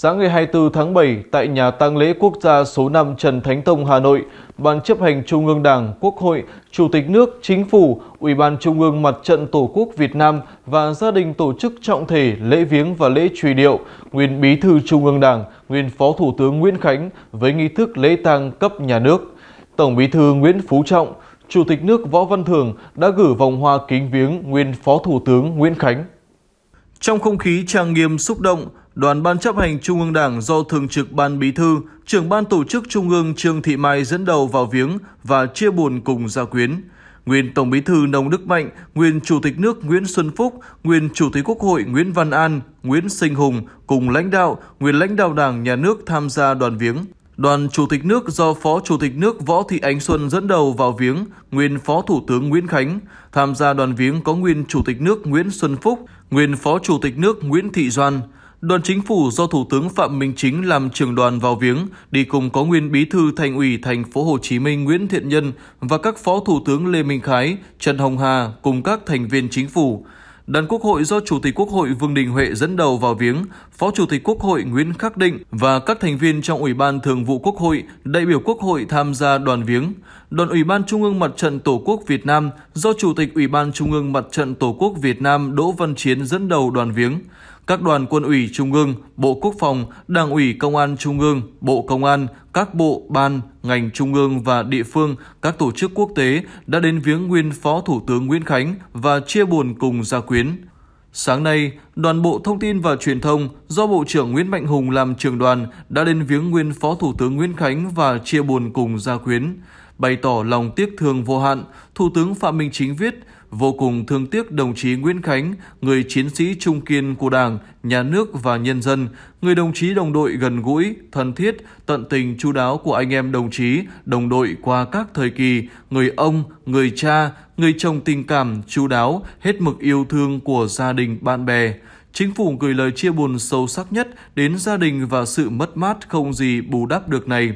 Sáng ngày 24 tháng 7, tại nhà tang lễ quốc gia số 5 Trần Thánh Tông, Hà Nội, Ban chấp hành Trung ương Đảng, Quốc hội, Chủ tịch nước, Chính phủ, Ủy ban Trung ương Mặt trận Tổ quốc Việt Nam và gia đình tổ chức trọng thể lễ viếng và lễ truy điệu nguyên Bí thư Trung ương Đảng, nguyên Phó Thủ tướng Nguyễn Khánh với nghi thức lễ tang cấp nhà nước. Tổng Bí thư Nguyễn Phú Trọng, Chủ tịch nước Võ Văn Thưởng đã gửi vòng hoa kính viếng nguyên Phó Thủ tướng Nguyễn Khánh. Trong không khí trang nghiêm xúc động, Đoàn Ban chấp hành Trung ương Đảng do Thường trực Ban Bí thư, Trưởng Ban Tổ chức Trung ương Trương Thị Mai dẫn đầu vào viếng và chia buồn cùng gia quyến. Nguyên Tổng Bí thư Nông Đức Mạnh, nguyên Chủ tịch nước Nguyễn Xuân Phúc, nguyên Chủ tịch Quốc hội Nguyễn Văn An, Nguyễn Sinh Hùng cùng lãnh đạo, nguyên lãnh đạo Đảng, Nhà nước tham gia đoàn viếng. Đoàn Chủ tịch nước do Phó Chủ tịch nước Võ Thị Ánh Xuân dẫn đầu vào viếng nguyên Phó Thủ tướng Nguyễn Khánh. Tham gia đoàn viếng có nguyên Chủ tịch nước Nguyễn Xuân Phúc, nguyên Phó Chủ tịch nước Nguyễn Thị Doan. Đoàn Chính phủ do Thủ tướng Phạm Minh Chính làm trưởng đoàn vào viếng, đi cùng có nguyên Bí thư Thành ủy Thành phố Hồ Chí Minh Nguyễn Thiện Nhân và các Phó Thủ tướng Lê Minh Khái, Trần Hồng Hà cùng các thành viên Chính phủ. Đoàn Quốc hội do Chủ tịch Quốc hội Vương Đình Huệ dẫn đầu vào viếng, Phó Chủ tịch Quốc hội Nguyễn Khắc Định và các thành viên trong Ủy ban Thường vụ Quốc hội, đại biểu Quốc hội tham gia đoàn viếng. Đoàn Ủy ban Trung ương Mặt trận Tổ quốc Việt Nam do Chủ tịch Ủy ban Trung ương Mặt trận Tổ quốc Việt Nam Đỗ Văn Chiến dẫn đầu đoàn viếng. Các đoàn Quân ủy Trung ương, Bộ Quốc phòng, Đảng ủy Công an Trung ương, Bộ Công an, các bộ, ban, ngành Trung ương và địa phương, các tổ chức quốc tế đã đến viếng nguyên Phó Thủ tướng Nguyễn Khánh và chia buồn cùng gia quyến. Sáng nay, Đoàn Bộ Thông tin và Truyền thông do Bộ trưởng Nguyễn Mạnh Hùng làm trưởng đoàn đã đến viếng nguyên Phó Thủ tướng Nguyễn Khánh và chia buồn cùng gia quyến. Bày tỏ lòng tiếc thương vô hạn, Thủ tướng Phạm Minh Chính viết: vô cùng thương tiếc đồng chí Nguyễn Khánh, người chiến sĩ trung kiên của Đảng, Nhà nước và nhân dân, người đồng chí đồng đội gần gũi, thân thiết, tận tình chu đáo của anh em đồng chí, đồng đội qua các thời kỳ, người ông, người cha, người chồng tình cảm, chu đáo, hết mực yêu thương của gia đình, bạn bè. Chính phủ gửi lời chia buồn sâu sắc nhất đến gia đình và sự mất mát không gì bù đắp được này.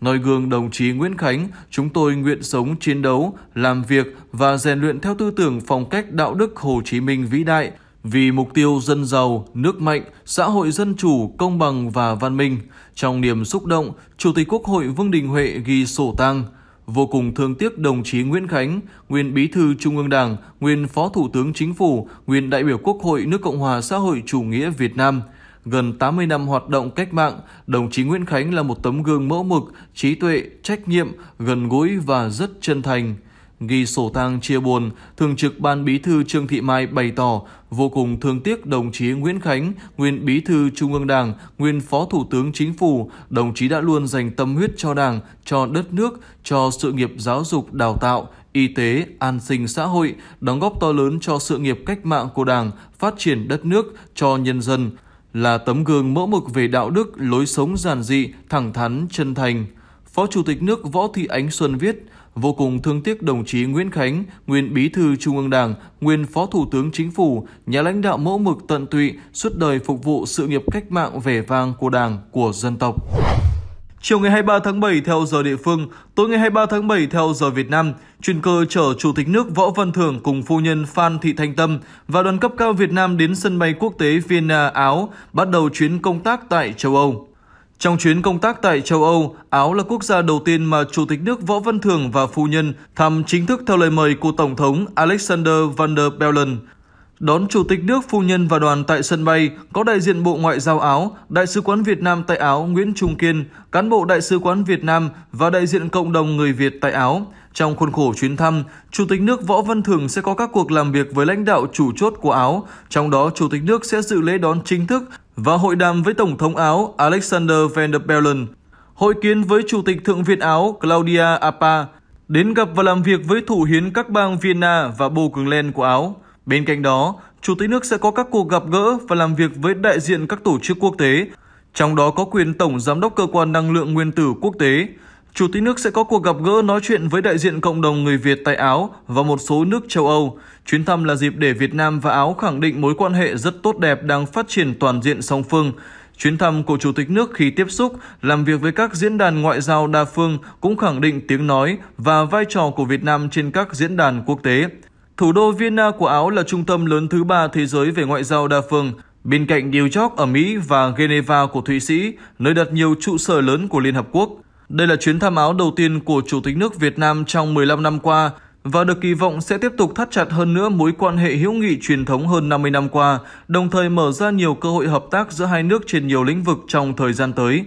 Noi gương đồng chí Nguyễn Khánh, chúng tôi nguyện sống, chiến đấu, làm việc và rèn luyện theo tư tưởng phong cách đạo đức Hồ Chí Minh vĩ đại, vì mục tiêu dân giàu, nước mạnh, xã hội dân chủ, công bằng và văn minh. Trong niềm xúc động, Chủ tịch Quốc hội Vương Đình Huệ ghi sổ tang: vô cùng thương tiếc đồng chí Nguyễn Khánh, nguyên Bí thư Trung ương Đảng, nguyên Phó Thủ tướng Chính phủ, nguyên đại biểu Quốc hội nước Cộng hòa xã hội chủ nghĩa Việt Nam. Gần 80 năm hoạt động cách mạng, đồng chí Nguyễn Khánh là một tấm gương mẫu mực, trí tuệ, trách nhiệm, gần gũi và rất chân thành. Ghi sổ tang chia buồn, Thường trực Ban Bí thư Trương Thị Mai bày tỏ vô cùng thương tiếc đồng chí Nguyễn Khánh, nguyên Bí thư Trung ương Đảng, nguyên Phó Thủ tướng Chính phủ. Đồng chí đã luôn dành tâm huyết cho Đảng, cho đất nước, cho sự nghiệp giáo dục, đào tạo, y tế, an sinh xã hội, đóng góp to lớn cho sự nghiệp cách mạng của Đảng, phát triển đất nước, cho nhân dân. Là tấm gương mẫu mực về đạo đức, lối sống giản dị, thẳng thắn, chân thành. Phó Chủ tịch nước Võ Thị Ánh Xuân viết: vô cùng thương tiếc đồng chí Nguyễn Khánh, nguyên Bí thư Trung ương Đảng, nguyên Phó Thủ tướng Chính phủ, nhà lãnh đạo mẫu mực tận tụy, suốt đời phục vụ sự nghiệp cách mạng vẻ vang của Đảng, của dân tộc. Chiều ngày 23 tháng 7 theo giờ địa phương, tối ngày 23 tháng 7 theo giờ Việt Nam, chuyên cơ chở Chủ tịch nước Võ Văn Thưởng cùng phu nhân Phan Thị Thanh Tâm và đoàn cấp cao Việt Nam đến sân bay quốc tế Vienna, Áo, bắt đầu chuyến công tác tại châu Âu. Trong chuyến công tác tại châu Âu, Áo là quốc gia đầu tiên mà Chủ tịch nước Võ Văn Thưởng và phu nhân thăm chính thức theo lời mời của Tổng thống Alexander Van der Bellen. Đón Chủ tịch nước, phu nhân và đoàn tại sân bay có đại diện Bộ Ngoại giao Áo, Đại sứ quán Việt Nam tại Áo Nguyễn Trung Kiên, cán bộ Đại sứ quán Việt Nam và đại diện cộng đồng người Việt tại Áo. Trong khuôn khổ chuyến thăm, Chủ tịch nước Võ Văn Thưởng sẽ có các cuộc làm việc với lãnh đạo chủ chốt của Áo, trong đó Chủ tịch nước sẽ dự lễ đón chính thức và hội đàm với Tổng thống Áo Alexander Van der Bellen, hội kiến với Chủ tịch Thượng viện Áo Claudia Apa, đến gặp và làm việc với thủ hiến các bang Vienna và Burgenland của Áo. Bên cạnh đó, Chủ tịch nước sẽ có các cuộc gặp gỡ và làm việc với đại diện các tổ chức quốc tế, trong đó có quyền Tổng Giám đốc Cơ quan Năng lượng Nguyên tử Quốc tế. Chủ tịch nước sẽ có cuộc gặp gỡ nói chuyện với đại diện cộng đồng người Việt tại Áo và một số nước châu Âu. Chuyến thăm là dịp để Việt Nam và Áo khẳng định mối quan hệ rất tốt đẹp đang phát triển toàn diện song phương. Chuyến thăm của Chủ tịch nước khi tiếp xúc, làm việc với các diễn đàn ngoại giao đa phương cũng khẳng định tiếng nói và vai trò của Việt Nam trên các diễn đàn quốc tế. Thủ đô Vienna của Áo là trung tâm lớn thứ 3 thế giới về ngoại giao đa phương. Bên cạnh New York ở Mỹ và Geneva của Thụy Sĩ, nơi đặt nhiều trụ sở lớn của Liên Hợp Quốc, đây là chuyến thăm Áo đầu tiên của Chủ tịch nước Việt Nam trong 15 năm qua và được kỳ vọng sẽ tiếp tục thắt chặt hơn nữa mối quan hệ hữu nghị truyền thống hơn 50 năm qua, đồng thời mở ra nhiều cơ hội hợp tác giữa hai nước trên nhiều lĩnh vực trong thời gian tới.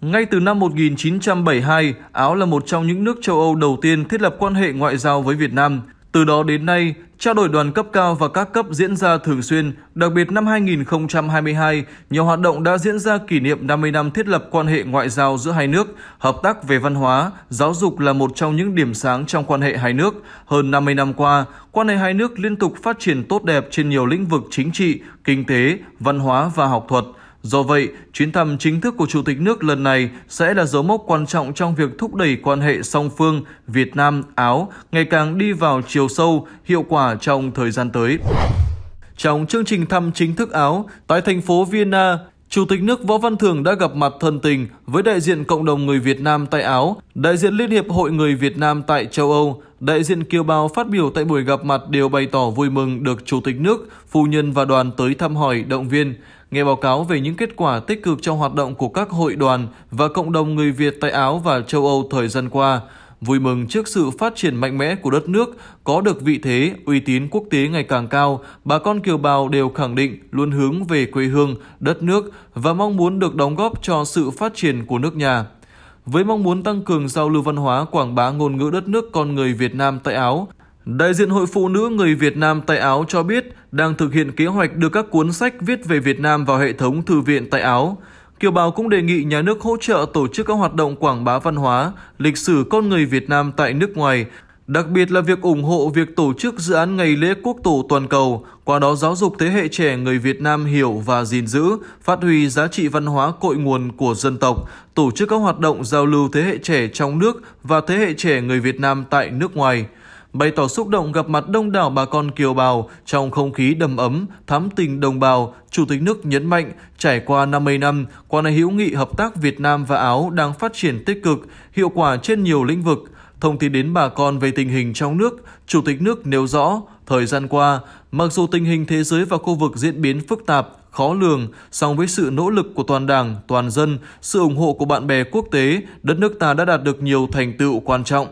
Ngay từ năm 1972, Áo là một trong những nước châu Âu đầu tiên thiết lập quan hệ ngoại giao với Việt Nam. Từ đó đến nay, trao đổi đoàn cấp cao và các cấp diễn ra thường xuyên, đặc biệt năm 2022, nhiều hoạt động đã diễn ra kỷ niệm 50 năm thiết lập quan hệ ngoại giao giữa hai nước. Hợp tác về văn hóa, giáo dục là một trong những điểm sáng trong quan hệ hai nước. Hơn 50 năm qua, quan hệ hai nước liên tục phát triển tốt đẹp trên nhiều lĩnh vực chính trị, kinh tế, văn hóa và học thuật. Do vậy, chuyến thăm chính thức của Chủ tịch nước lần này sẽ là dấu mốc quan trọng trong việc thúc đẩy quan hệ song phương Việt Nam - Áo ngày càng đi vào chiều sâu, hiệu quả trong thời gian tới. Trong chương trình thăm chính thức Áo, tại thành phố Vienna, Chủ tịch nước Võ Văn Thưởng đã gặp mặt thân tình với đại diện cộng đồng người Việt Nam tại Áo, đại diện Liên hiệp Hội người Việt Nam tại châu Âu, đại diện kiều bào phát biểu tại buổi gặp mặt đều bày tỏ vui mừng được Chủ tịch nước, phu nhân và đoàn tới thăm hỏi, động viên. Nghe báo cáo về những kết quả tích cực trong hoạt động của các hội đoàn và cộng đồng người Việt tại Áo và châu Âu thời gian qua, vui mừng trước sự phát triển mạnh mẽ của đất nước, có được vị thế, uy tín quốc tế ngày càng cao, bà con kiều bào đều khẳng định luôn hướng về quê hương, đất nước và mong muốn được đóng góp cho sự phát triển của nước nhà. Với mong muốn tăng cường giao lưu văn hóa, quảng bá ngôn ngữ đất nước con người Việt Nam tại Áo, đại diện Hội Phụ nữ người Việt Nam tại Áo cho biết đang thực hiện kế hoạch đưa các cuốn sách viết về Việt Nam vào hệ thống thư viện tại Áo. Kiều bào cũng đề nghị nhà nước hỗ trợ tổ chức các hoạt động quảng bá văn hóa, lịch sử con người Việt Nam tại nước ngoài, đặc biệt là việc ủng hộ việc tổ chức dự án Ngày lễ Quốc tổ toàn cầu, qua đó giáo dục thế hệ trẻ người Việt Nam hiểu và gìn giữ, phát huy giá trị văn hóa cội nguồn của dân tộc, tổ chức các hoạt động giao lưu thế hệ trẻ trong nước và thế hệ trẻ người Việt Nam tại nước ngoài. Bày tỏ xúc động gặp mặt đông đảo bà con kiều bào trong không khí đầm ấm, thắm tình đồng bào, Chủ tịch nước nhấn mạnh trải qua 50 năm, quan hệ hữu nghị hợp tác Việt Nam và Áo đang phát triển tích cực, hiệu quả trên nhiều lĩnh vực. Thông tin đến bà con về tình hình trong nước, Chủ tịch nước nêu rõ, thời gian qua, mặc dù tình hình thế giới và khu vực diễn biến phức tạp, khó lường, song với sự nỗ lực của toàn Đảng, toàn dân, sự ủng hộ của bạn bè quốc tế, đất nước ta đã đạt được nhiều thành tựu quan trọng.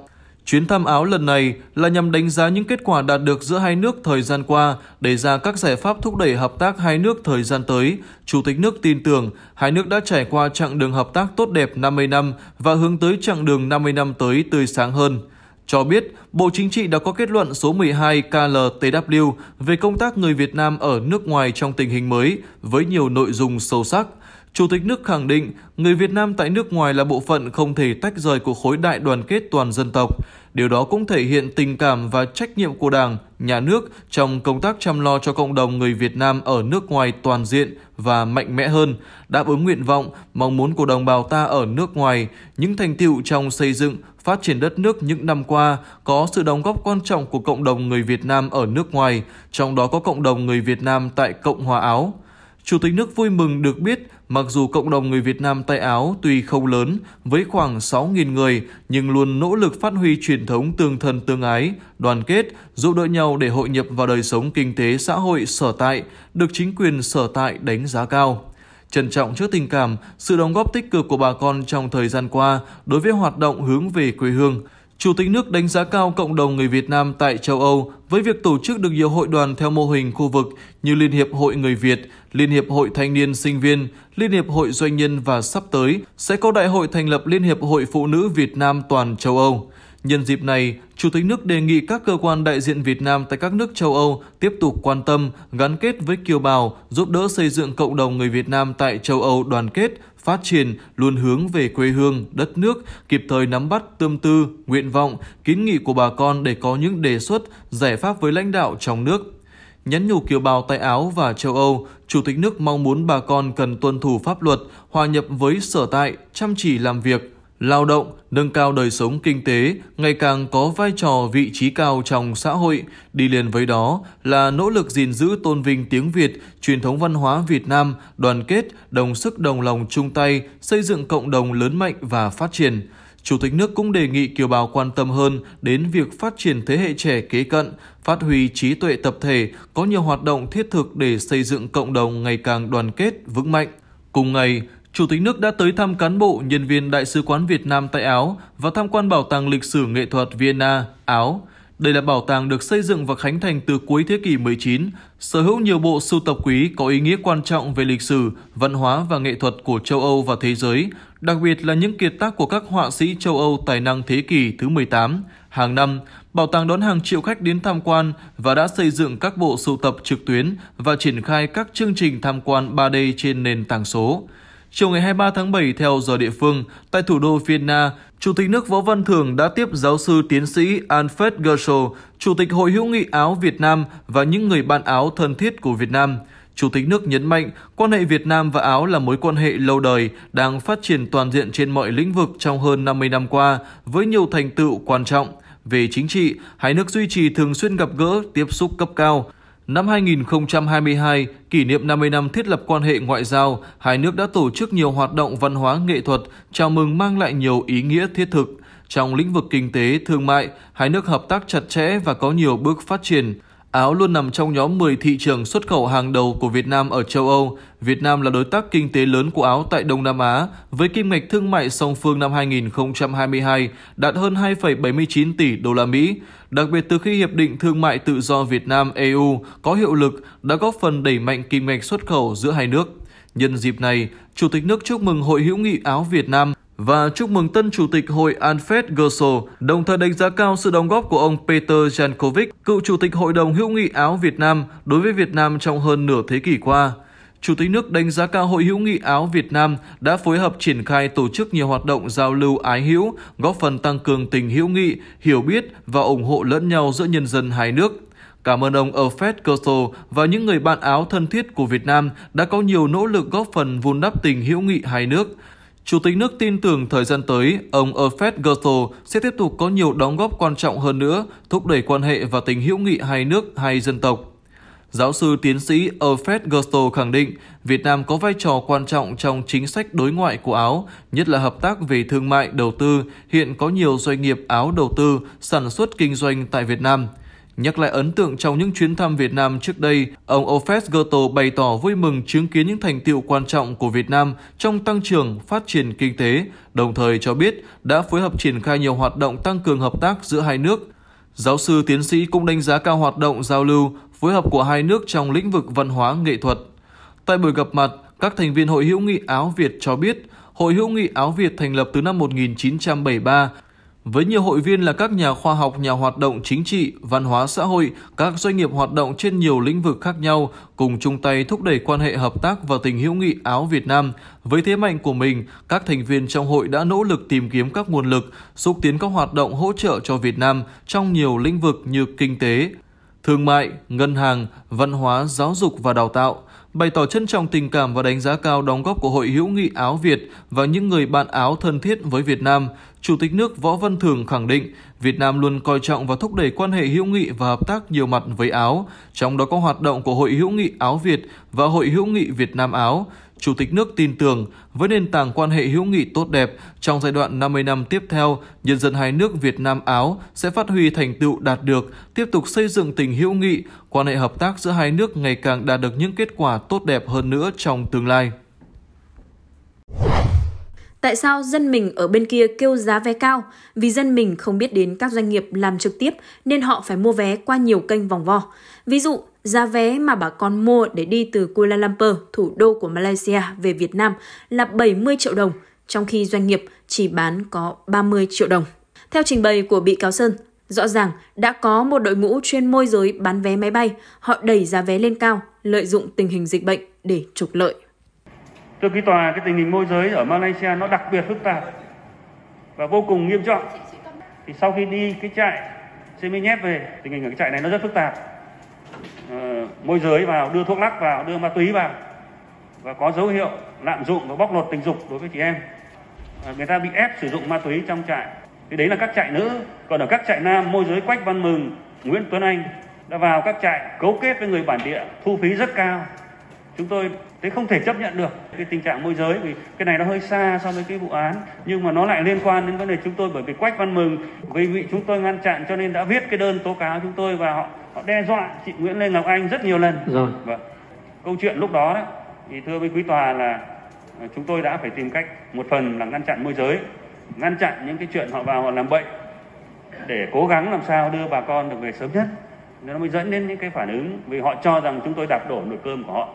Chuyến thăm Áo lần này là nhằm đánh giá những kết quả đạt được giữa hai nước thời gian qua, đề ra các giải pháp thúc đẩy hợp tác hai nước thời gian tới. Chủ tịch nước tin tưởng hai nước đã trải qua chặng đường hợp tác tốt đẹp 50 năm và hướng tới chặng đường 50 năm tới tươi sáng hơn. Cho biết, Bộ Chính trị đã có kết luận số 12 KLTW về công tác người Việt Nam ở nước ngoài trong tình hình mới với nhiều nội dung sâu sắc. Chủ tịch nước khẳng định, người Việt Nam tại nước ngoài là bộ phận không thể tách rời của khối đại đoàn kết toàn dân tộc. Điều đó cũng thể hiện tình cảm và trách nhiệm của Đảng, Nhà nước trong công tác chăm lo cho cộng đồng người Việt Nam ở nước ngoài toàn diện và mạnh mẽ hơn, đáp ứng nguyện vọng, mong muốn của đồng bào ta ở nước ngoài. Những thành tựu trong xây dựng, phát triển đất nước những năm qua có sự đóng góp quan trọng của cộng đồng người Việt Nam ở nước ngoài, trong đó có cộng đồng người Việt Nam tại Cộng hòa Áo. Chủ tịch nước vui mừng được biết, mặc dù cộng đồng người Việt Nam tại Áo tuy không lớn, với khoảng 6.000 người, nhưng luôn nỗ lực phát huy truyền thống tương thân tương ái, đoàn kết, giúp đỡ nhau để hội nhập vào đời sống kinh tế xã hội sở tại, được chính quyền sở tại đánh giá cao. Trân trọng trước tình cảm, sự đóng góp tích cực của bà con trong thời gian qua đối với hoạt động hướng về quê hương, Chủ tịch nước đánh giá cao cộng đồng người Việt Nam tại châu Âu với việc tổ chức được nhiều hội đoàn theo mô hình khu vực như Liên hiệp Hội người Việt, Liên hiệp Hội Thanh niên Sinh viên, Liên hiệp Hội Doanh nhân và sắp tới sẽ có đại hội thành lập Liên hiệp Hội Phụ nữ Việt Nam toàn châu Âu. Nhân dịp này, Chủ tịch nước đề nghị các cơ quan đại diện Việt Nam tại các nước châu Âu tiếp tục quan tâm, gắn kết với kiều bào, giúp đỡ xây dựng cộng đồng người Việt Nam tại châu Âu đoàn kết, phát triển, luôn hướng về quê hương, đất nước, kịp thời nắm bắt tâm tư, nguyện vọng, kiến nghị của bà con để có những đề xuất, giải pháp với lãnh đạo trong nước. Nhắn nhủ kiều bào tại Áo và châu Âu, Chủ tịch nước mong muốn bà con cần tuân thủ pháp luật, hòa nhập với sở tại, chăm chỉ làm việc, lao động, nâng cao đời sống kinh tế, ngày càng có vai trò vị trí cao trong xã hội. Đi liền với đó là nỗ lực gìn giữ tôn vinh tiếng Việt, truyền thống văn hóa Việt Nam, đoàn kết, đồng sức đồng lòng chung tay, xây dựng cộng đồng lớn mạnh và phát triển. Chủ tịch nước cũng đề nghị kiều bào quan tâm hơn đến việc phát triển thế hệ trẻ kế cận, phát huy trí tuệ tập thể, có nhiều hoạt động thiết thực để xây dựng cộng đồng ngày càng đoàn kết, vững mạnh. Cùng ngày, Chủ tịch nước đã tới thăm cán bộ, nhân viên Đại sứ quán Việt Nam tại Áo và tham quan Bảo tàng Lịch sử Nghệ thuật Vienna, Áo. Đây là bảo tàng được xây dựng và khánh thành từ cuối thế kỷ 19, sở hữu nhiều bộ sưu tập quý có ý nghĩa quan trọng về lịch sử, văn hóa và nghệ thuật của châu Âu và thế giới, đặc biệt là những kiệt tác của các họa sĩ châu Âu tài năng thế kỷ thứ 18. Hàng năm, bảo tàng đón hàng triệu khách đến tham quan và đã xây dựng các bộ sưu tập trực tuyến và triển khai các chương trình tham quan 3D trên nền tảng số. Chiều ngày 23 tháng 7 theo giờ địa phương, tại thủ đô Vienna, Chủ tịch nước Võ Văn Thưởng đã tiếp giáo sư tiến sĩ Alfred Gerstl, Chủ tịch Hội hữu nghị Áo Việt Nam và những người bạn Áo thân thiết của Việt Nam. Chủ tịch nước nhấn mạnh, quan hệ Việt Nam và Áo là mối quan hệ lâu đời, đang phát triển toàn diện trên mọi lĩnh vực trong hơn 50 năm qua, với nhiều thành tựu quan trọng. Về chính trị, hai nước duy trì thường xuyên gặp gỡ, tiếp xúc cấp cao. Năm 2022, kỷ niệm 50 năm thiết lập quan hệ ngoại giao, hai nước đã tổ chức nhiều hoạt động văn hóa nghệ thuật, chào mừng mang lại nhiều ý nghĩa thiết thực. Trong lĩnh vực kinh tế, thương mại, hai nước hợp tác chặt chẽ và có nhiều bước phát triển. Áo luôn nằm trong nhóm 10 thị trường xuất khẩu hàng đầu của Việt Nam ở châu Âu. Việt Nam là đối tác kinh tế lớn của Áo tại Đông Nam Á, với kim ngạch thương mại song phương năm 2022 đạt hơn 2,79 tỷ đô la Mỹ. Đặc biệt từ khi Hiệp định Thương mại Tự do Việt Nam-EU có hiệu lực đã góp phần đẩy mạnh kim ngạch xuất khẩu giữa hai nước. Nhân dịp này, Chủ tịch nước chúc mừng Hội hữu nghị Áo Việt Nam và chúc mừng tân Chủ tịch Hội Alfred Gerstl, đồng thời đánh giá cao sự đóng góp của ông Peter Jankovic, cựu Chủ tịch Hội đồng hữu nghị Áo Việt Nam đối với Việt Nam trong hơn nửa thế kỷ qua. Chủ tịch nước đánh giá cao Hội hữu nghị Áo Việt Nam đã phối hợp triển khai tổ chức nhiều hoạt động giao lưu ái hữu, góp phần tăng cường tình hữu nghị, hiểu biết và ủng hộ lẫn nhau giữa nhân dân hai nước. Cảm ơn ông Alfred Gerstl và những người bạn Áo thân thiết của Việt Nam đã có nhiều nỗ lực góp phần vun đắp tình hữu nghị hai nước. Chủ tịch nước tin tưởng thời gian tới, ông Alfred Gerstl sẽ tiếp tục có nhiều đóng góp quan trọng hơn nữa, thúc đẩy quan hệ và tình hữu nghị hai nước, hai dân tộc. Giáo sư tiến sĩ Alfred Gerstl khẳng định, Việt Nam có vai trò quan trọng trong chính sách đối ngoại của Áo, nhất là hợp tác về thương mại, đầu tư. Hiện có nhiều doanh nghiệp Áo đầu tư, sản xuất kinh doanh tại Việt Nam. Nhắc lại ấn tượng trong những chuyến thăm Việt Nam trước đây, ông Alfred Gerstl bày tỏ vui mừng chứng kiến những thành tựu quan trọng của Việt Nam trong tăng trưởng, phát triển kinh tế, đồng thời cho biết đã phối hợp triển khai nhiều hoạt động tăng cường hợp tác giữa hai nước. Giáo sư tiến sĩ cũng đánh giá cao hoạt động giao lưu, phối hợp của hai nước trong lĩnh vực văn hóa nghệ thuật. Tại buổi gặp mặt, các thành viên Hội hữu nghị Áo Việt cho biết, Hội hữu nghị Áo Việt thành lập từ năm 1973, với nhiều hội viên là các nhà khoa học, nhà hoạt động chính trị, văn hóa xã hội, các doanh nghiệp hoạt động trên nhiều lĩnh vực khác nhau, cùng chung tay thúc đẩy quan hệ hợp tác và tình hữu nghị Áo Việt Nam. Với thế mạnh của mình, các thành viên trong hội đã nỗ lực tìm kiếm các nguồn lực, xúc tiến các hoạt động hỗ trợ cho Việt Nam trong nhiều lĩnh vực như kinh tế, thương mại, ngân hàng, văn hóa, giáo dục và đào tạo. Bày tỏ trân trọng tình cảm và đánh giá cao đóng góp của Hội hữu nghị Áo Việt và những người bạn Áo thân thiết với Việt Nam, Chủ tịch nước Võ Văn Thưởng khẳng định Việt Nam luôn coi trọng và thúc đẩy quan hệ hữu nghị và hợp tác nhiều mặt với Áo, trong đó có hoạt động của Hội hữu nghị Áo Việt và Hội hữu nghị Việt Nam Áo. Chủ tịch nước tin tưởng, với nền tảng quan hệ hữu nghị tốt đẹp, trong giai đoạn 50 năm tiếp theo, nhân dân hai nước Việt Nam Áo sẽ phát huy thành tựu đạt được, tiếp tục xây dựng tình hữu nghị, quan hệ hợp tác giữa hai nước ngày càng đạt được những kết quả tốt đẹp hơn nữa trong tương lai. Tại sao dân mình ở bên kia kêu giá vé cao? Vì dân mình không biết đến các doanh nghiệp làm trực tiếp nên họ phải mua vé qua nhiều kênh vòng vo. Ví dụ, giá vé mà bà con mua để đi từ Kuala Lumpur, thủ đô của Malaysia, về Việt Nam là 70 triệu đồng, trong khi doanh nghiệp chỉ bán có 30 triệu đồng. Theo trình bày của bị cáo Sơn, rõ ràng đã có một đội ngũ chuyên môi giới bán vé máy bay, họ đẩy giá vé lên cao, lợi dụng tình hình dịch bệnh để trục lợi. Thưa quý tòa, cái tình hình môi giới ở Malaysia nó đặc biệt phức tạp và vô cùng nghiêm trọng. Thì sau khi đi cái trại Semi Nhép về, tình hình ở cái trại này nó rất phức tạp. Môi giới vào, đưa thuốc lắc vào, đưa ma túy vào và có dấu hiệu lạm dụng và bóc lột tình dục đối với chị em. Người ta bị ép sử dụng ma túy trong trại. Thì đấy là các trại nữ. Còn ở các trại nam, môi giới Quách Văn Mừng, Nguyễn Tuấn Anh đã vào các trại cấu kết với người bản địa, thu phí rất cao, Chúng tôi thấy không thể chấp nhận được cái tình trạng môi giới, vì cái này nó hơi xa so với cái vụ án, nhưng mà nó lại liên quan đến vấn đề chúng tôi, bởi vì Quách Văn Mừng vì chúng tôi ngăn chặn cho nên đã viết cái đơn tố cáo chúng tôi, và họ đe dọa chị Nguyễn Lê Ngọc Anh rất nhiều lần. Rồi. Vâng. Câu chuyện lúc đó đấy, thì thưa với quý tòa là chúng tôi đã phải tìm cách một phần là ngăn chặn môi giới, ngăn chặn những cái chuyện họ vào họ làm bậy để cố gắng làm sao đưa bà con được về sớm nhất. Nó mới dẫn đến những cái phản ứng vì họ cho rằng chúng tôi đạp đổ nồi cơm của họ.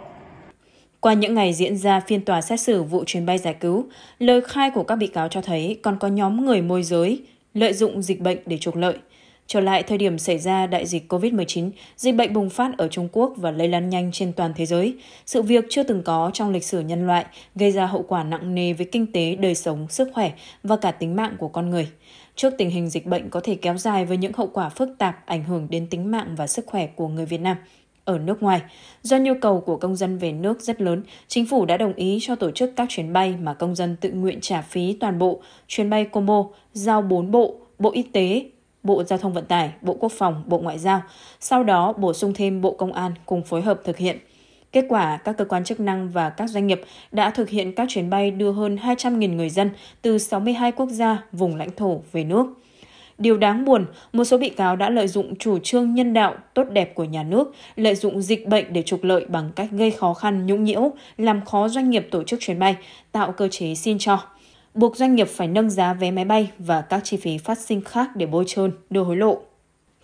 Qua những ngày diễn ra phiên tòa xét xử vụ chuyến bay giải cứu, lời khai của các bị cáo cho thấy còn có nhóm người môi giới lợi dụng dịch bệnh để trục lợi. Trở lại thời điểm xảy ra đại dịch COVID-19, dịch bệnh bùng phát ở Trung Quốc và lây lan nhanh trên toàn thế giới. Sự việc chưa từng có trong lịch sử nhân loại gây ra hậu quả nặng nề với kinh tế, đời sống, sức khỏe và cả tính mạng của con người. Trước tình hình dịch bệnh có thể kéo dài với những hậu quả phức tạp ảnh hưởng đến tính mạng và sức khỏe của người Việt Nam ở nước ngoài, do nhu cầu của công dân về nước rất lớn, chính phủ đã đồng ý cho tổ chức các chuyến bay mà công dân tự nguyện trả phí toàn bộ, chuyến bay combo giao 4 bộ, Bộ Y tế, Bộ Giao thông Vận tải, Bộ Quốc phòng, Bộ Ngoại giao, sau đó bổ sung thêm Bộ Công an cùng phối hợp thực hiện. Kết quả, các cơ quan chức năng và các doanh nghiệp đã thực hiện các chuyến bay đưa hơn 200.000 người dân từ 62 quốc gia, vùng lãnh thổ về nước. Điều đáng buồn, một số bị cáo đã lợi dụng chủ trương nhân đạo tốt đẹp của nhà nước, lợi dụng dịch bệnh để trục lợi bằng cách gây khó khăn, nhũng nhiễu, làm khó doanh nghiệp tổ chức chuyến bay, tạo cơ chế xin cho, buộc doanh nghiệp phải nâng giá vé máy bay và các chi phí phát sinh khác để bôi trơn, đưa hối lộ.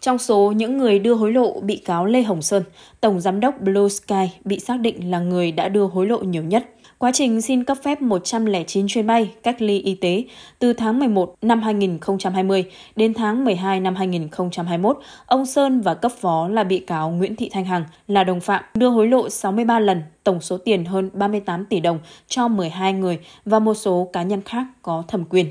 Trong số những người đưa hối lộ, bị cáo Lê Hồng Sơn, Tổng Giám đốc Blue Sky, bị xác định là người đã đưa hối lộ nhiều nhất. Quá trình xin cấp phép 109 chuyến bay cách ly y tế từ tháng 11 năm 2020 đến tháng 12 năm 2021, ông Sơn và cấp phó là bị cáo Nguyễn Thị Thanh Hằng là đồng phạm đưa hối lộ 63 lần, tổng số tiền hơn 38 tỷ đồng cho 12 người và một số cá nhân khác có thẩm quyền.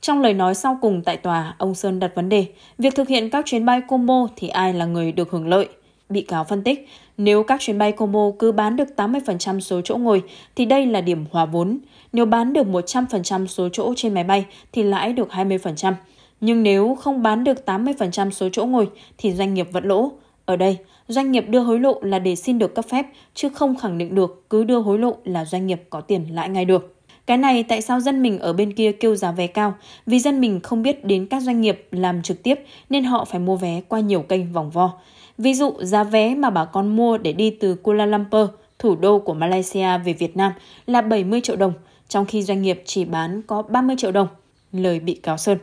Trong lời nói sau cùng tại tòa, ông Sơn đặt vấn đề, việc thực hiện các chuyến bay combo thì ai là người được hưởng lợi? Bị cáo phân tích, nếu các chuyến bay combo cứ bán được 80% số chỗ ngồi thì đây là điểm hòa vốn. Nếu bán được 100% số chỗ trên máy bay thì lãi được 20%. Nhưng nếu không bán được 80% số chỗ ngồi thì doanh nghiệp vẫn lỗ. Ở đây, doanh nghiệp đưa hối lộ là để xin được cấp phép, chứ không khẳng định được cứ đưa hối lộ là doanh nghiệp có tiền lãi ngay được. Cái này tại sao dân mình ở bên kia kêu giá vé cao? Vì dân mình không biết đến các doanh nghiệp làm trực tiếp nên họ phải mua vé qua nhiều kênh vòng vo. Ví dụ giá vé mà bà con mua để đi từ Kuala Lumpur, thủ đô của Malaysia về Việt Nam là 70 triệu đồng, trong khi doanh nghiệp chỉ bán có 30 triệu đồng, lời bị cáo Sơn.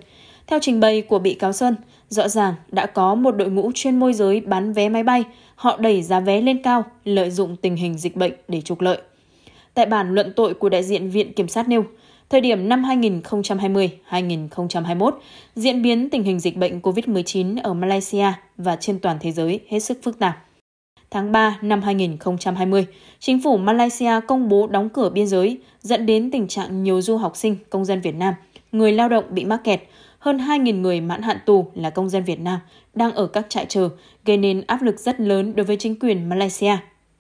Theo trình bày của bị cáo Sơn, rõ ràng đã có một đội ngũ chuyên môi giới bán vé máy bay, họ đẩy giá vé lên cao, lợi dụng tình hình dịch bệnh để trục lợi. Tại bản luận tội của đại diện Viện Kiểm sát nêu, thời điểm năm 2020-2021, diễn biến tình hình dịch bệnh COVID-19 ở Malaysia và trên toàn thế giới hết sức phức tạp. Tháng 3 năm 2020, chính phủ Malaysia công bố đóng cửa biên giới, dẫn đến tình trạng nhiều du học sinh, công dân Việt Nam, người lao động bị mắc kẹt, hơn 2.000 người mãn hạn tù là công dân Việt Nam đang ở các trại chờ, gây nên áp lực rất lớn đối với chính quyền Malaysia.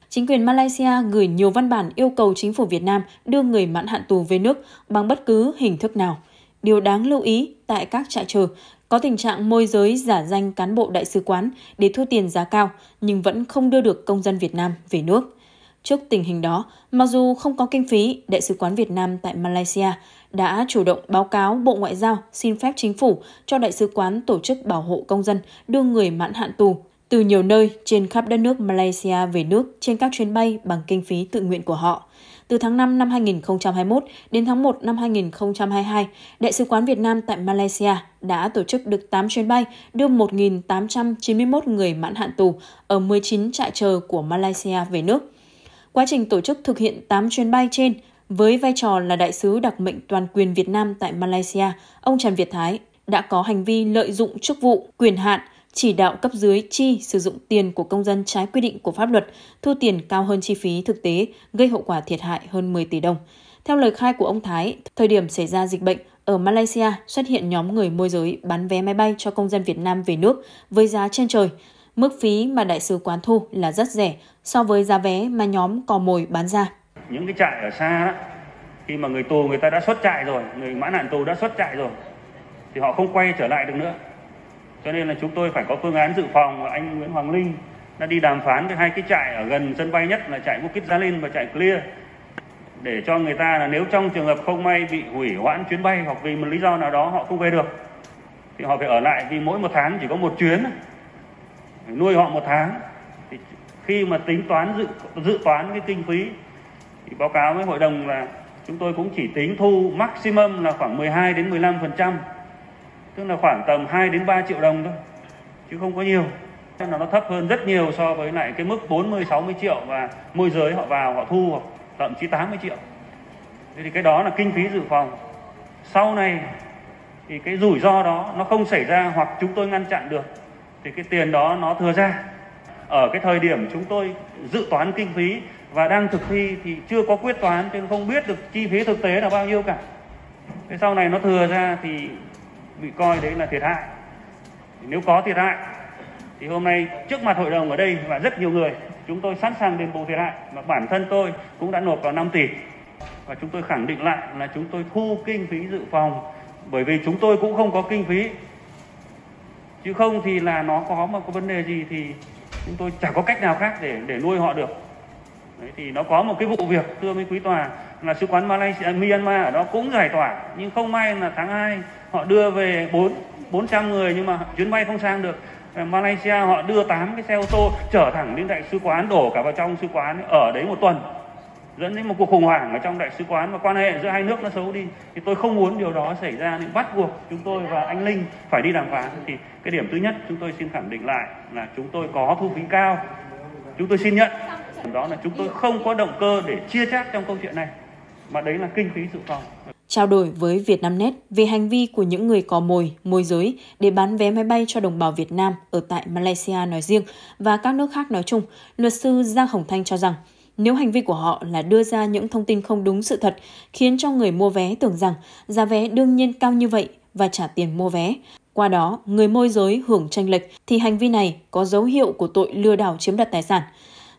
Chính quyền Malaysia gửi nhiều văn bản yêu cầu chính phủ Việt Nam đưa người mãn hạn tù về nước bằng bất cứ hình thức nào. Điều đáng lưu ý, tại các trại chờ có tình trạng môi giới giả danh cán bộ đại sứ quán để thu tiền giá cao nhưng vẫn không đưa được công dân Việt Nam về nước. Trước tình hình đó, mặc dù không có kinh phí, Đại sứ quán Việt Nam tại Malaysia đã chủ động báo cáo Bộ Ngoại giao xin phép chính phủ cho Đại sứ quán tổ chức bảo hộ công dân đưa người mãn hạn tù từ nhiều nơi trên khắp đất nước Malaysia về nước trên các chuyến bay bằng kinh phí tự nguyện của họ. Từ tháng 5 năm 2021 đến tháng 1 năm 2022, Đại sứ quán Việt Nam tại Malaysia đã tổ chức được 8 chuyến bay đưa 1.891 người mãn hạn tù ở 19 trại chờ của Malaysia về nước. Quá trình tổ chức thực hiện 8 chuyến bay trên, với vai trò là đại sứ đặc mệnh toàn quyền Việt Nam tại Malaysia, ông Trần Việt Thái đã có hành vi lợi dụng chức vụ, quyền hạn, chỉ đạo cấp dưới chi sử dụng tiền của công dân trái quy định của pháp luật, thu tiền cao hơn chi phí thực tế, gây hậu quả thiệt hại hơn 10 tỷ đồng. Theo lời khai của ông Thái, thời điểm xảy ra dịch bệnh, ở Malaysia xuất hiện nhóm người môi giới bán vé máy bay cho công dân Việt Nam về nước với giá trên trời. Mức phí mà đại sứ quán thu là rất rẻ so với giá vé mà nhóm cò mồi bán ra. Những cái trại ở xa đó, khi mà người tù người ta đã xuất trại rồi, người mãn hạn tù đã xuất trại rồi, thì họ không quay trở lại được nữa. Cho nên là chúng tôi phải có phương án dự phòng, và anh Nguyễn Hoàng Linh đã đi đàm phán với hai cái trại ở gần sân bay, nhất là trại Bukit Jalil và trại Clear, để cho người ta là nếu trong trường hợp không may bị hủy hoãn chuyến bay hoặc vì một lý do nào đó họ không về được thì họ phải ở lại, vì mỗi một tháng chỉ có một chuyến, phải nuôi họ một tháng. Thì khi mà tính toán dự toán cái kinh phí thì báo cáo với hội đồng là chúng tôi cũng chỉ tính thu maximum là khoảng 12 đến 15%, tức là khoảng tầm 2 đến 3 triệu đồng thôi, chứ không có nhiều. Chắc là nó thấp hơn rất nhiều so với lại cái mức 40, 60 triệu và môi giới họ vào họ thu hoặc thậm chí 80 triệu. Thế thì cái đó là kinh phí dự phòng. Sau này thì cái rủi ro đó nó không xảy ra hoặc chúng tôi ngăn chặn được thì cái tiền đó nó thừa ra. Ở cái thời điểm chúng tôi dự toán kinh phí và đang thực thi thì chưa có quyết toán nên không biết được chi phí thực tế là bao nhiêu cả. Thế sau này nó thừa ra thì bị coi đấy là thiệt hại. Nếu có thiệt hại thì hôm nay trước mặt hội đồng ở đây và rất nhiều người, chúng tôi sẵn sàng đền bù thiệt hại, mà bản thân tôi cũng đã nộp vào 5 tỷ. Và chúng tôi khẳng định lại là chúng tôi thu kinh phí dự phòng, bởi vì chúng tôi cũng không có kinh phí. Chứ không thì là nó có mà có vấn đề gì thì chúng tôi chả có cách nào khác để nuôi họ được. Đấy, thì nó có một cái vụ việc, thưa mấy quý tòa, là sứ quán Malaysia, Myanmar ở đó cũng giải tỏa. Nhưng không may là tháng 2 họ đưa về 400 người nhưng mà chuyến bay không sang được. Malaysia họ đưa 8 cái xe ô tô chở thẳng đến đại sứ quán, đổ cả vào trong sứ quán, ở đấy một tuần, dẫn đến một cuộc khủng hoảng ở trong đại sứ quán và quan hệ giữa hai nước nó xấu đi. Thì tôi không muốn điều đó xảy ra nên bắt buộc chúng tôi và anh Linh phải đi đàm phán. Thì cái điểm thứ nhất chúng tôi xin khẳng định lại là chúng tôi có thu phí cao, chúng tôi xin nhận. Đó là chúng tôi không có động cơ để chia chác trong câu chuyện này, mà đấy là kinh phí dự phòng. Trao đổi với Vietnamnet về hành vi của những người có môi giới để bán vé máy bay cho đồng bào Việt Nam ở tại Malaysia nói riêng và các nước khác nói chung, luật sư Giang Hồng Thanh cho rằng nếu hành vi của họ là đưa ra những thông tin không đúng sự thật, khiến cho người mua vé tưởng rằng giá vé đương nhiên cao như vậy và trả tiền mua vé, qua đó người môi giới hưởng chênh lệch, thì hành vi này có dấu hiệu của tội lừa đảo chiếm đoạt tài sản.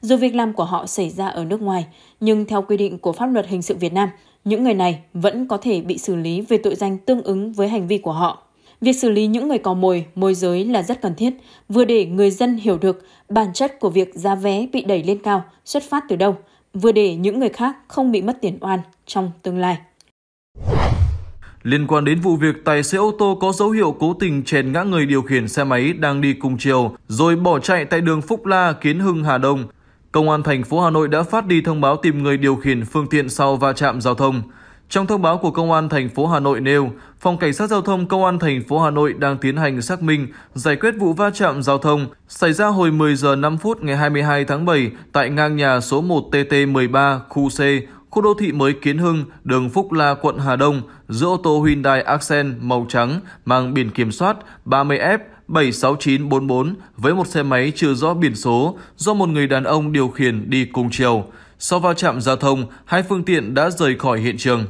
Dù việc làm của họ xảy ra ở nước ngoài, nhưng theo quy định của pháp luật hình sự Việt Nam, những người này vẫn có thể bị xử lý về tội danh tương ứng với hành vi của họ. Việc xử lý những người có môi giới là rất cần thiết, vừa để người dân hiểu được bản chất của việc giá vé bị đẩy lên cao xuất phát từ đâu, vừa để những người khác không bị mất tiền oan trong tương lai. Liên quan đến vụ việc tài xế ô tô có dấu hiệu cố tình chèn ngã người điều khiển xe máy đang đi cùng chiều rồi bỏ chạy tại đường Phúc La, Kiến Hưng, Hà Đông, Công an thành phố Hà Nội đã phát đi thông báo tìm người điều khiển phương tiện sau va chạm giao thông. Trong thông báo của Công an thành phố Hà Nội nêu, Phòng Cảnh sát Giao thông Công an thành phố Hà Nội đang tiến hành xác minh, giải quyết vụ va chạm giao thông xảy ra hồi 10 giờ 5 phút ngày 22 tháng 7 tại ngang nhà số 1 TT13, khu C, khu đô thị mới Kiến Hưng, đường Phúc La, quận Hà Đông, giữa ô tô Hyundai Accent màu trắng mang biển kiểm soát 30F76944 với một xe máy chưa rõ biển số do một người đàn ông điều khiển đi cùng chiều. Sau va chạm giao thông, hai phương tiện đã rời khỏi hiện trường.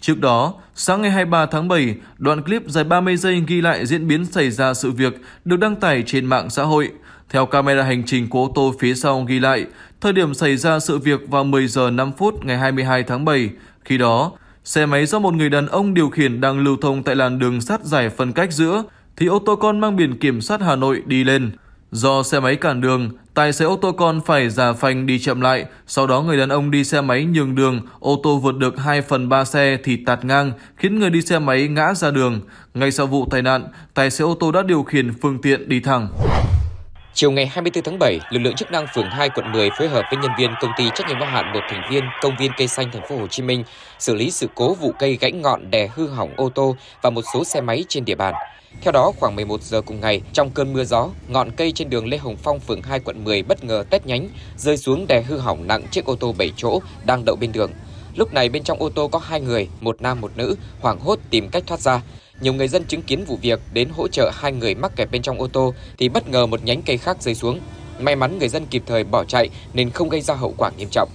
Trước đó, sáng ngày 23 tháng 7, đoạn clip dài 30 giây ghi lại diễn biến xảy ra sự việc được đăng tải trên mạng xã hội. Theo camera hành trình của ô tô phía sau ghi lại, thời điểm xảy ra sự việc vào 10 giờ 5 phút ngày 22 tháng 7. Khi đó, xe máy do một người đàn ông điều khiển đang lưu thông tại làn đường sắt giải phân cách giữa, thì ô tô con mang biển kiểm soát Hà Nội đi lên. Do xe máy cản đường, tài xế ô tô con phải già phanh đi chậm lại, sau đó người đàn ông đi xe máy nhường đường, ô tô vượt được 2/3 xe thì tạt ngang, khiến người đi xe máy ngã ra đường. Ngay sau vụ tai nạn, tài xế ô tô đã điều khiển phương tiện đi thẳng. Chiều ngày 24 tháng 7, lực lượng chức năng phường 2 quận 10 phối hợp với nhân viên công ty trách nhiệm hữu hạn một thành viên công viên cây xanh thành phố Hồ Chí Minh xử lý sự cố vụ cây gãy ngọn đè hư hỏng ô tô và một số xe máy trên địa bàn. Theo đó, khoảng 11 giờ cùng ngày, trong cơn mưa gió, ngọn cây trên đường Lê Hồng Phong, phường 2 quận 10 bất ngờ tét nhánh, rơi xuống đè hư hỏng nặng chiếc ô tô 7 chỗ đang đậu bên đường. Lúc này bên trong ô tô có 2 người, một nam một nữ, hoảng hốt tìm cách thoát ra. Nhiều người dân chứng kiến vụ việc đến hỗ trợ hai người mắc kẹt bên trong ô tô thì bất ngờ một nhánh cây khác rơi xuống. May mắn người dân kịp thời bỏ chạy nên không gây ra hậu quả nghiêm trọng.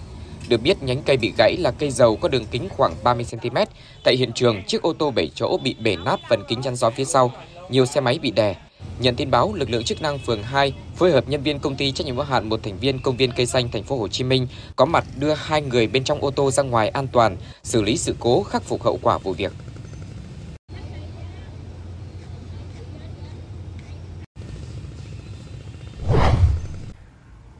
Được biết, nhánh cây bị gãy là cây dầu có đường kính khoảng 30 cm. Tại hiện trường, chiếc ô tô 7 chỗ bị bể nát phần kính chắn gió phía sau, nhiều xe máy bị đè. Nhận tin báo, lực lượng chức năng phường 2 phối hợp nhân viên công ty trách nhiệm hữu hạn một thành viên công viên cây xanh thành phố Hồ Chí Minh có mặt đưa hai người bên trong ô tô ra ngoài an toàn, xử lý sự cố, khắc phục hậu quả vụ việc.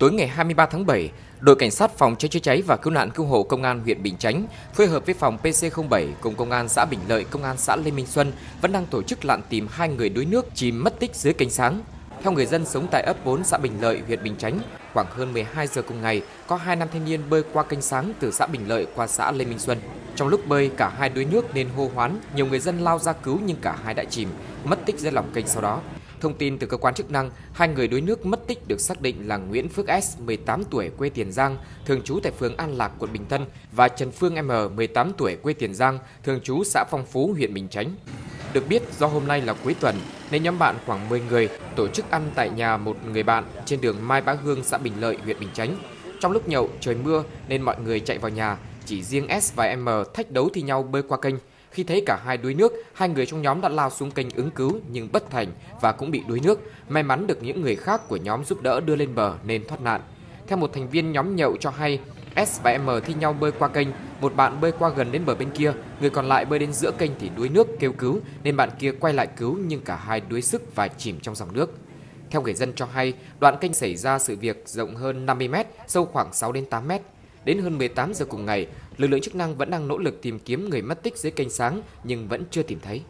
Tối ngày 23 tháng 7, đội cảnh sát phòng cháy chữa cháy và cứu nạn cứu hộ công an huyện Bình Chánh phối hợp với phòng PC07 cùng công an xã Bình Lợi, công an xã Lê Minh Xuân vẫn đang tổ chức lặn tìm hai người đuối nước chìm mất tích dưới kênh sáng. Theo người dân sống tại ấp 4 xã Bình Lợi, huyện Bình Chánh, khoảng hơn 12 giờ cùng ngày, có hai nam thanh niên bơi qua kênh sáng từ xã Bình Lợi qua xã Lê Minh Xuân. Trong lúc bơi, cả hai đuối nước nên hô hoán, nhiều người dân lao ra cứu nhưng cả hai đã chìm, mất tích dưới lòng kênh sau đó. Thông tin từ cơ quan chức năng, hai người đuối nước mất tích được xác định là Nguyễn Phước S, 18 tuổi, quê Tiền Giang, thường trú tại phường An Lạc, quận Bình Tân và Trần Phương M, 18 tuổi, quê Tiền Giang, thường trú xã Phong Phú, huyện Bình Chánh. Được biết, do hôm nay là cuối tuần nên nhóm bạn khoảng 10 người tổ chức ăn tại nhà một người bạn trên đường Mai Bá Hương, xã Bình Lợi, huyện Bình Chánh. Trong lúc nhậu, trời mưa nên mọi người chạy vào nhà, chỉ riêng S và M thách đấu thi nhau bơi qua kênh. Khi thấy cả hai đuối nước, hai người trong nhóm đã lao xuống kênh ứng cứu nhưng bất thành và cũng bị đuối nước. May mắn được những người khác của nhóm giúp đỡ đưa lên bờ nên thoát nạn. Theo một thành viên nhóm nhậu cho hay, S và M thi nhau bơi qua kênh, một bạn bơi qua gần đến bờ bên kia, người còn lại bơi đến giữa kênh thì đuối nước kêu cứu nên bạn kia quay lại cứu nhưng cả hai đuối sức và chìm trong dòng nước. Theo người dân cho hay, đoạn kênh xảy ra sự việc rộng hơn 50 m, sâu khoảng 6 đến 8 m. Đến hơn 18 giờ cùng ngày, lực lượng chức năng vẫn đang nỗ lực tìm kiếm người mất tích dưới kênh sáng nhưng vẫn chưa tìm thấy.